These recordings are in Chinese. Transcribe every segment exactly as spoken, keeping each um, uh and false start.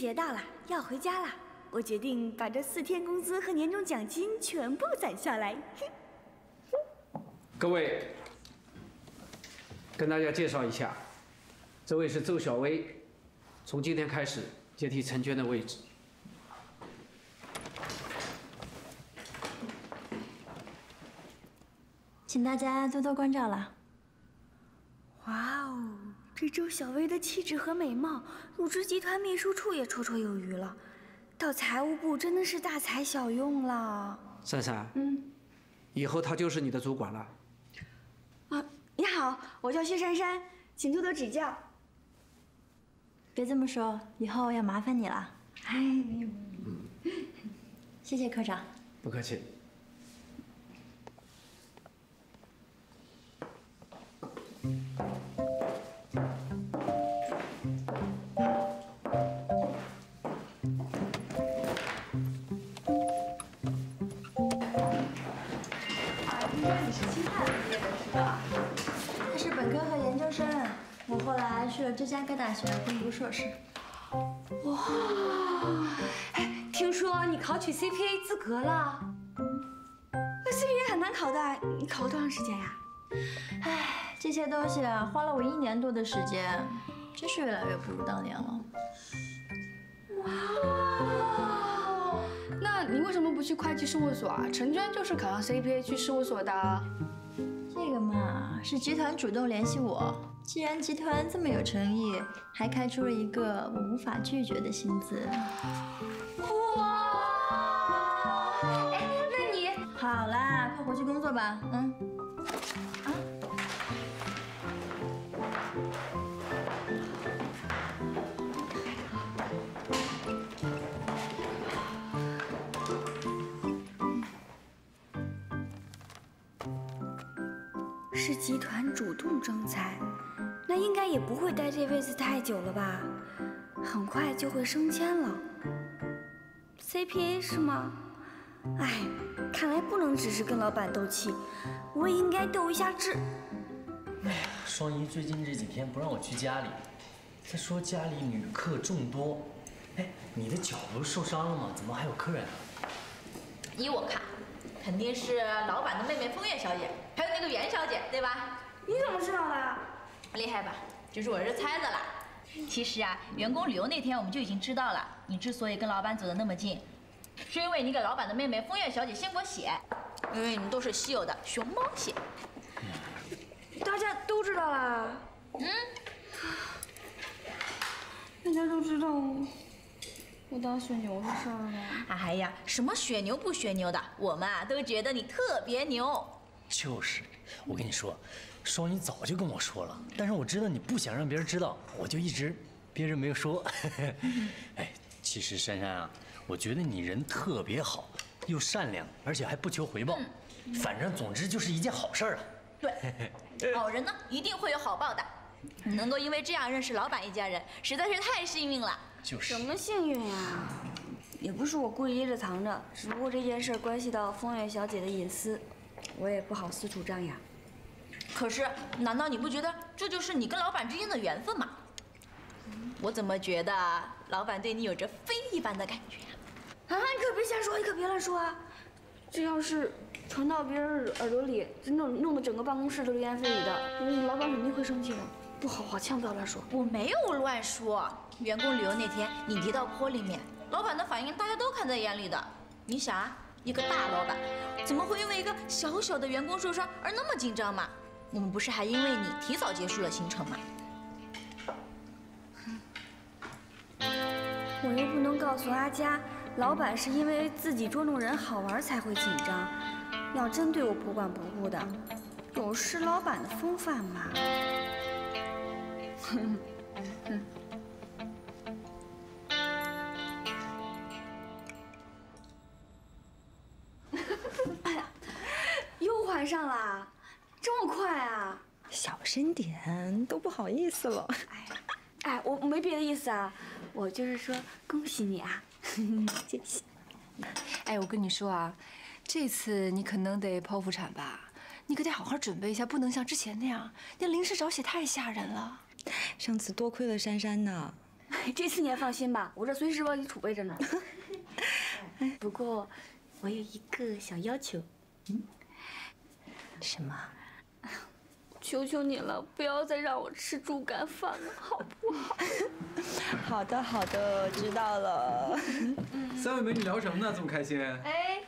春节到了，要回家了，我决定把这四天工资和年终奖金全部攒下来。各位，跟大家介绍一下，这位是邹小薇，从今天开始接替陈娟的位置。 请大家多多关照了。哇哦，这周小薇的气质和美貌，鲁智集团秘书处也绰绰有余了，到财务部真的是大材小用了。珊珊，嗯，以后她就是你的主管了。啊，你好，我叫薛珊珊，请多多指教。别这么说，以后要麻烦你了。哎，没有。谢谢科长。不客气。 你是清大毕业的是吧？他是本科和研究生，我后来去了芝加哥大学攻读硕士。哇！哎，听说你考取 C P A 资格了？那 C P A 很难考的，你考了多长时间呀？哎，这些东西啊，花了我一年多的时间，真是越来越不如当年了。哇！ 那你为什么不去会计事务所啊？陈娟就是考上 C P A 去事务所的、啊。这个嘛，是集团主动联系我。既然集团这么有诚意，还开出了一个我无法拒绝的薪资。哇！哎，那你好啦，快回去工作吧。嗯。啊？是集团主动征才，那应该也不会待这位子太久了吧？很快就会升迁了。C P A 是吗？哎，看来不能只是跟老板斗气，我也应该斗一下志。哎呀，双姨最近这几天不让我去家里，她说家里女客众多。哎，你的脚不是受伤了吗？怎么还有客人啊？依我看。 肯定是老板的妹妹枫叶小姐，还有那个袁小姐，对吧？你怎么知道的？厉害吧？这是我是猜的啦。其实啊，员工旅游那天我们就已经知道了。你之所以跟老板走得那么近，是因为你给老板的妹妹枫叶小姐献过血，因为你们都是稀有的熊猫血。大家都知道啦。嗯。大家都知道我当血牛的事儿了。哎呀，什么血牛不血牛的，我们啊都觉得你特别牛。就是，我跟你说，双姨早就跟我说了，但是我知道你不想让别人知道，我就一直憋着没有说。哎，其实珊珊啊，我觉得你人特别好，又善良，而且还不求回报。反正总之就是一件好事儿啊。对，好人呢一定会有好报的。你能够因为这样认识老板一家人，实在是太幸运了。 就是、什么幸运呀、啊！也不是我故意掖着藏着，只不过这件事关系到枫叶小姐的隐私，我也不好四处张扬。可是，难道你不觉得这就是你跟老板之间的缘分吗？嗯、我怎么觉得老板对你有着非一般的感觉啊？啊，你可别瞎说，你可别乱说啊！这要是传到别人耳朵里，弄弄得整个办公室都流言蜚语的，嗯，老板肯定会生气的。 不好，好，千万不要乱说。我没有乱说。员工旅游那天，你跌到坡里面，老板的反应大家都看在眼里的。你想啊，一个大老板怎么会因为一个小小的员工受伤而那么紧张嘛？我们不是还因为你提早结束了行程吗？我又不能告诉阿佳，老板是因为自己捉弄人好玩才会紧张。要真对我不管不顾的，有失老板的风范嘛。 嗯嗯，哎呀，又换上了，这么快啊！小声点，都不好意思了。哎哎，我没别的意思啊，我就是说恭喜你啊，谢谢。哎，我跟你说啊，这次你可能得剖腹产吧，你可得好好准备一下，不能像之前那样，那临时找血太吓人了。 上次多亏了珊珊呢，这次你也放心吧，我这随时帮你储备着呢。不过，我有一个小要求。嗯？什么？求求你了，不要再让我吃猪肝饭了，好不好？好的，好的，知道了。三位美女聊什么呢？这么开心？哎，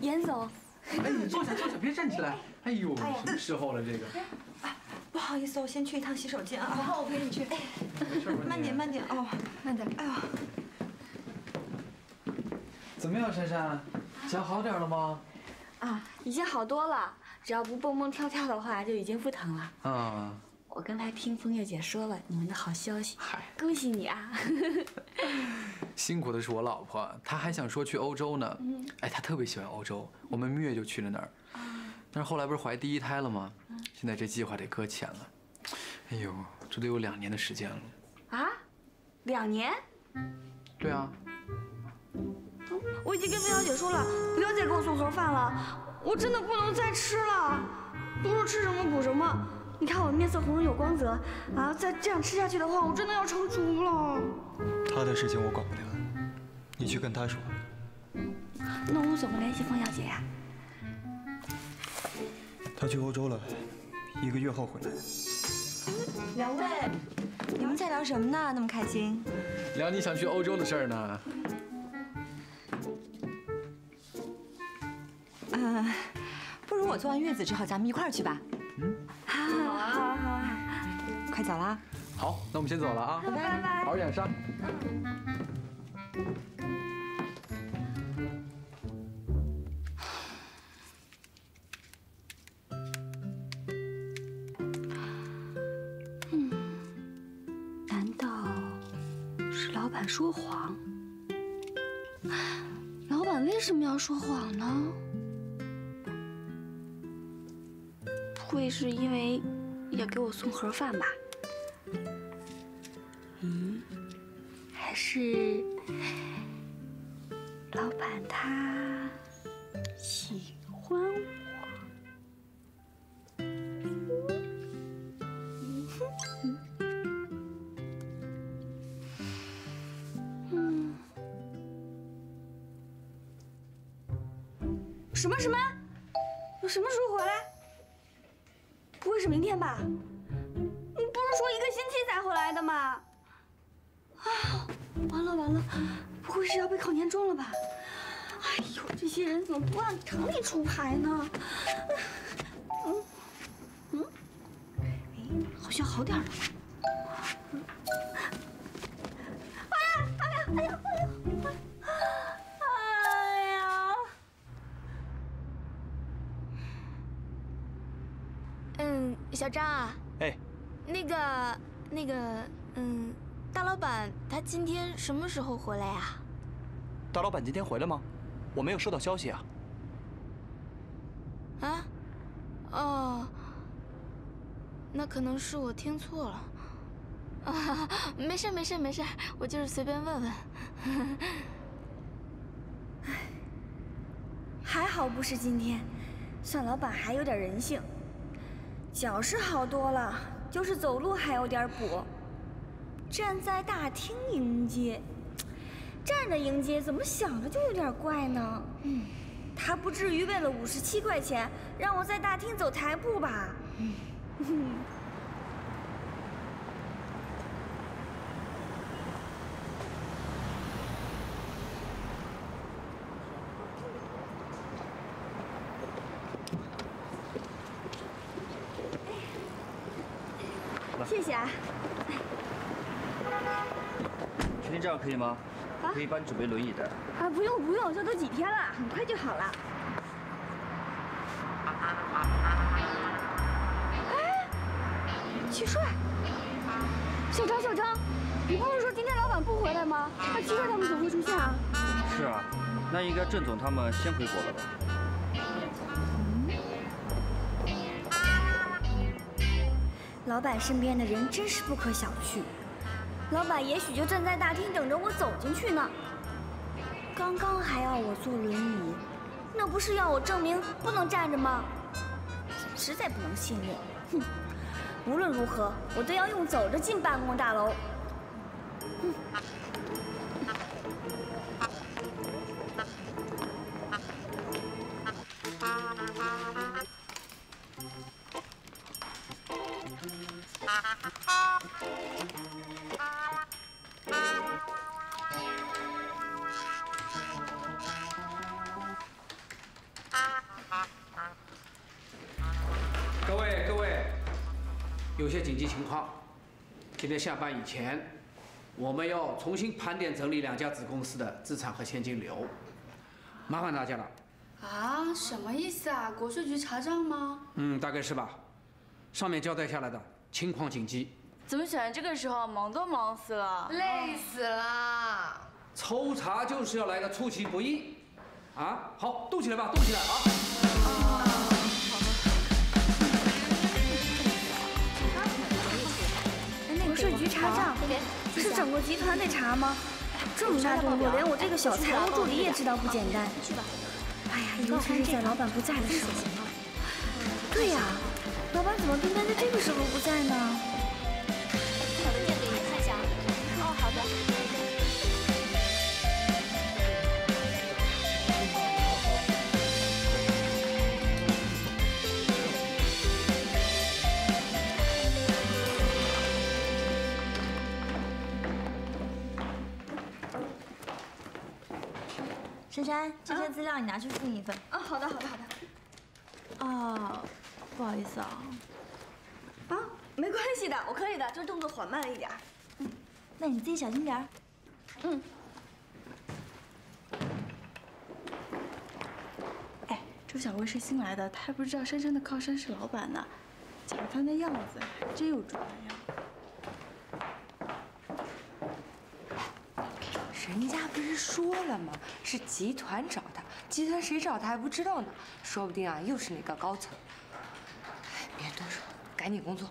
严总。哎，你坐下，坐下，别站起来。哎呦，什么时候了这个？ 不好意思，我先去一趟洗手间啊。然后我陪你去。慢点，慢点哦，慢点。哎呦，怎么样，珊珊？脚好点了吗？啊，已经好多了。只要不蹦蹦跳跳的话，就已经不疼了。啊！我刚才听风月姐说了你们的好消息，恭喜你啊！辛苦的是我老婆，她还想说去欧洲呢。嗯。哎，她特别喜欢欧洲，我们蜜月就去了那儿。但是后来不是怀第一胎了吗？ 现在这计划得搁浅了，哎呦，这都有两年的时间了。啊，两年？对啊。我已经跟魏小姐说了，不要再给我送盒饭了，我真的不能再吃了。不是吃什么补什么，你看我面色红润有光泽啊，再这样吃下去的话，我真的要成猪了。她的事情我管不了，你去跟她说。那我怎么联系方小姐呀？她去欧洲了。 一个月后回来。两位，你们在聊什么呢？那么开心？聊你想去欧洲的事儿呢。嗯，不如我坐完月子之后，咱们一块儿去吧。嗯，好啊，好啊，好啊，快走啦。好，那我们先走了啊。拜拜。好好养伤。说谎，老板为什么要说谎呢？不会是因为要给我送盒饭吧？嗯，还是老板他喜欢我？嗯哼。 什么什么？我什么时候回来？不会是明天吧？你不是说一个星期才回来的吗？啊，完了完了，不会是要被扣年终了吧？哎呦，这些人怎么不按常理出牌呢？嗯嗯，哎，好像好点了。哎呀哎呀哎呀哎呀！ 小张啊，哎，那个那个，嗯，大老板他今天什么时候回来呀？大老板今天回来吗？我没有收到消息啊。啊？哦，那可能是我听错了。啊，没事没事没事，我就是随便问问。还好不是今天，算老板还有点人性。 脚是好多了，就是走路还有点跛。站在大厅迎接，站着迎接，怎么想着就有点怪呢？嗯，他不至于为了五十七块钱让我在大厅走台步吧？嗯。谢谢啊！今天这样可以吗？啊，可以帮你准备轮椅的。啊，不用不用，这都几天了，很快就好了。哎，齐帅，小张小张，你不是说今天老板不回来吗？那齐帅他们怎么会出现啊？是啊，那应该郑总他们先回国了吧？ 老板身边的人真是不可小觑，老板也许就站在大厅等着我走进去呢。刚刚还要我坐轮椅，那不是要我证明不能站着吗？实在不能信任，哼！无论如何，我都要用走着进办公大楼。各位各位，有些紧急情况，今天下班以前，我们要重新盘点整理两家子公司的资产和现金流，麻烦大家了。啊，什么意思啊？国税局查账吗？嗯，大概是吧。上面交代下来的情况紧急。 怎么选在这个时候？忙都忙死了，累死了。抽查就是要来个出其不意，啊！好，动起来吧，动起来啊！啊国税局查账，是整个集团得查吗？这么大动作，连我这个小财务助理也知道不简单。哎呀，尤其是在老板不在的时候。对呀，老板怎么偏偏在这个时候不在呢？ 好的。珊珊，这些资料你拿去复印一份。啊，好的，好的，好的。啊，不好意思啊。啊，没关系的，我可以的，就是动作缓慢了一点。 那你自己小心点儿。嗯。哎，周小薇是新来的，她还不知道珊珊的靠山是老板呢。瞧她那样子，还真有主意呀。人家不是说了吗？是集团找他，集团谁找他还不知道呢？说不定啊，又是哪个高层。哎，别多说，赶紧工作。